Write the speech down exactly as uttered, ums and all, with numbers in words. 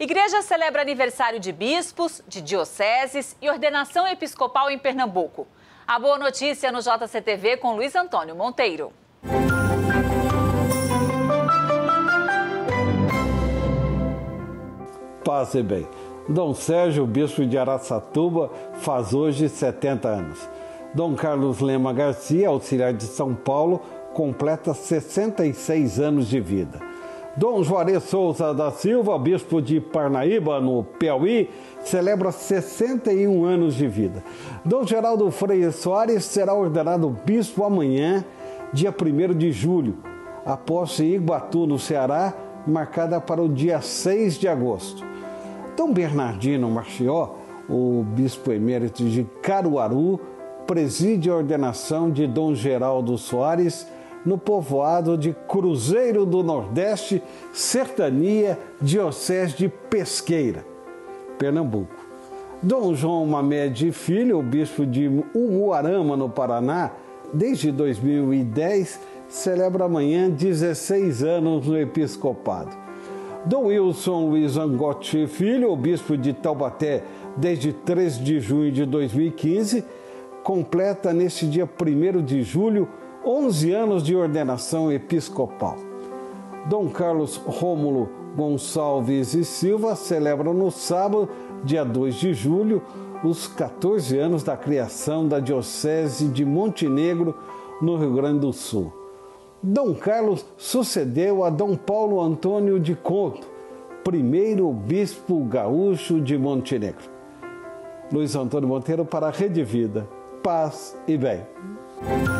Igreja celebra aniversário de bispos, de dioceses e ordenação episcopal em Pernambuco. A boa notícia no J C T V com Luiz Antônio Monteiro. Passe bem. Dom Sérgio, bispo de Araçatuba, faz hoje setenta anos. Dom Carlos Lema Garcia, auxiliar de São Paulo, completa sessenta e seis anos de vida. Dom Juarez Souza da Silva, bispo de Parnaíba, no Piauí, celebra sessenta e um anos de vida. Dom Geraldo Freire Soares será ordenado bispo amanhã, dia primeiro de julho. A posse em Iguatu, no Ceará, marcada para o dia seis de agosto. Dom Bernardino Marchió, o bispo emérito de Caruaru, preside a ordenação de Dom Geraldo Soares no povoado de Cruzeiro do Nordeste, Sertania, Diocese de Pesqueira, Pernambuco. Dom João Mamede Filho, o bispo de Umuarama, no Paraná, desde dois mil e dez, celebra amanhã dezesseis anos no episcopado. Dom Wilson Luiz Angotti Filho, o bispo de Taubaté, desde três de junho de dois mil e quinze, completa neste dia primeiro de julho onze anos de ordenação episcopal. Dom Carlos Rômulo Gonçalves e Silva celebra no sábado, dia dois de julho, os quatorze anos da criação da Diocese de Montenegro, no Rio Grande do Sul. Dom Carlos sucedeu a Dom Paulo Antônio de Conto, primeiro bispo gaúcho de Montenegro. Luiz Antônio Monteiro para a Rede Vida. Paz e bem.